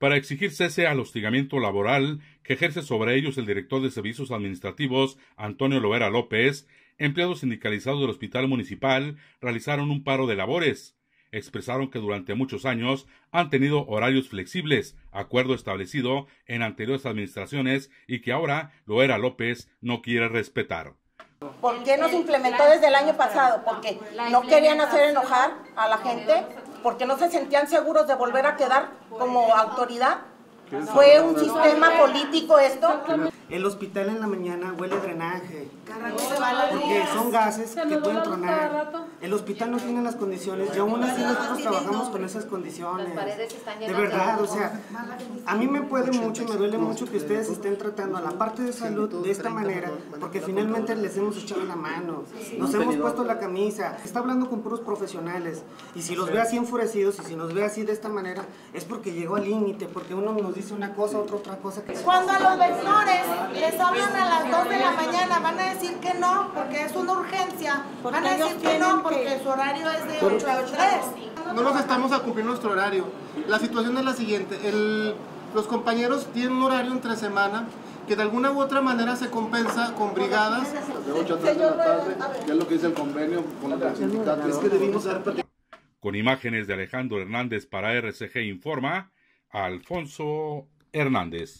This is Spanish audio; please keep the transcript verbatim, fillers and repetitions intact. para exigir cese al hostigamiento laboral que ejerce sobre ellos el director de Servicios Administrativos, Antonio Loera López. Empleados sindicalizados del Hospital Municipal realizaron un paro de labores. Expresaron que durante muchos años han tenido horarios flexibles, acuerdo establecido en anteriores administraciones y que ahora Loera López no quiere respetar. ¿Por qué no se implementó desde el año pasado? Porque no querían hacer enojar a la gente, porque no se sentían seguros de volver a quedar como autoridad. Fue un sistema político esto. El hospital en la mañana huele a drenaje, porque son gases que pueden tronar. El hospital no tiene las condiciones y aún así nosotros trabajamos con esas condiciones. De verdad, o sea, a mí me puede mucho, me duele mucho que ustedes estén tratando a la parte de salud de esta manera, porque finalmente les hemos echado la mano, nos hemos puesto la camisa. Está hablando con puros profesionales y si los ve así enfurecidos y si nos ve así de esta manera es porque llegó al límite, porque uno nos dice una cosa, otra otra cosa. Cuando a los vectores les hablan a las dos de la mañana, van a decir que no, porque es una urgencia, van a decir que no, porque su horario es de ocho a tres. No nos estamos a cumplir nuestro horario. La situación es la siguiente, el, los compañeros tienen un horario entre semana que de alguna u otra manera se compensa con brigadas. De ocho a tres de la tarde, que es lo que dice el convenio con la sindicato. Es que debimos ser... Con imágenes de Alejandro Hernández para R C G Informa, Alfonso Hernández.